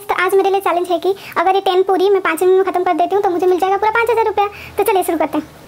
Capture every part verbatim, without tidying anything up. Guys, तो आज मेरे लिए चैलेंज है कि अगर ये टेन पूरी मैं पाँच मिनट में खत्म कर देती हूँ तो मुझे मिल जाएगा पूरा पाँच हज़ार रुपया। तो चलिए शुरू करते हैं।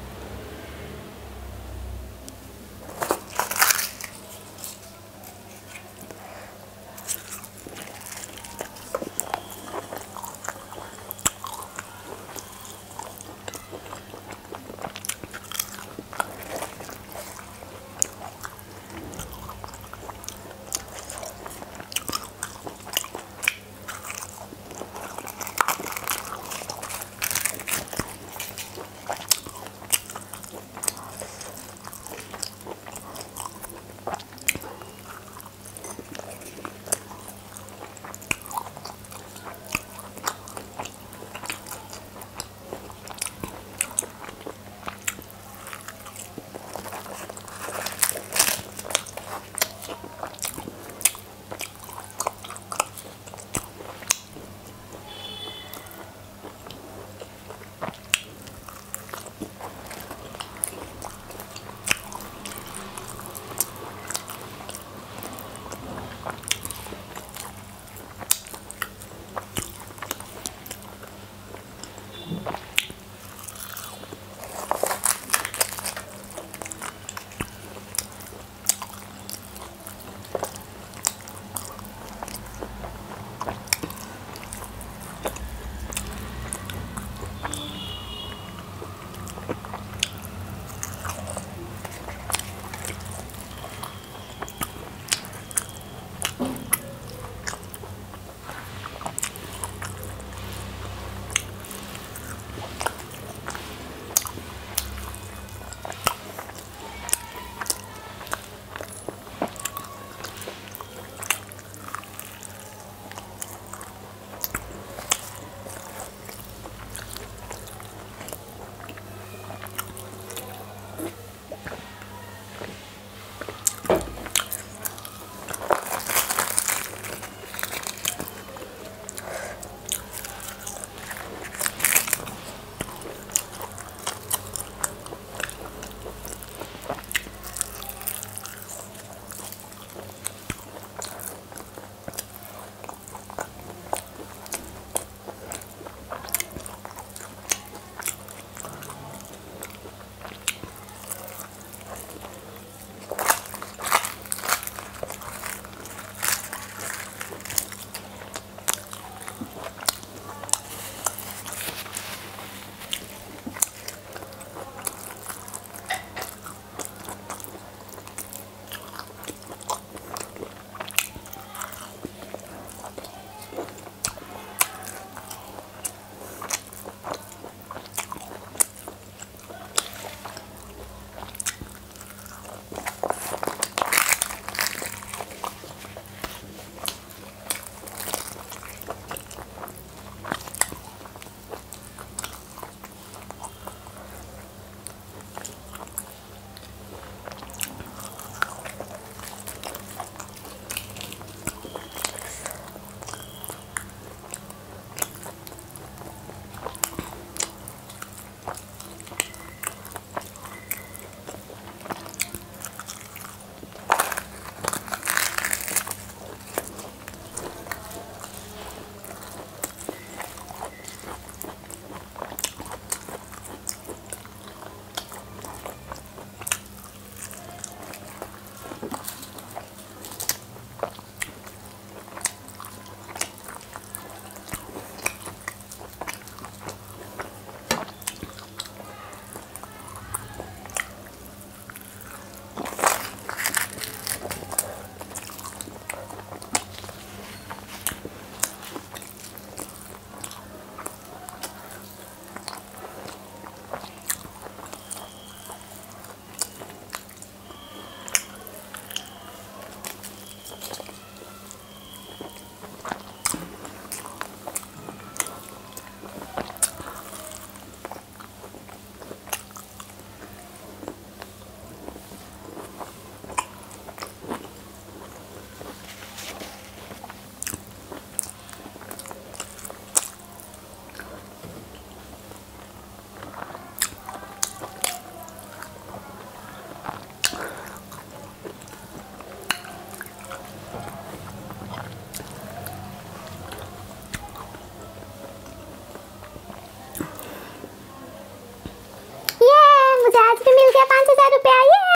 मुझे आज भी मिल गया पाँच हजार रुपया।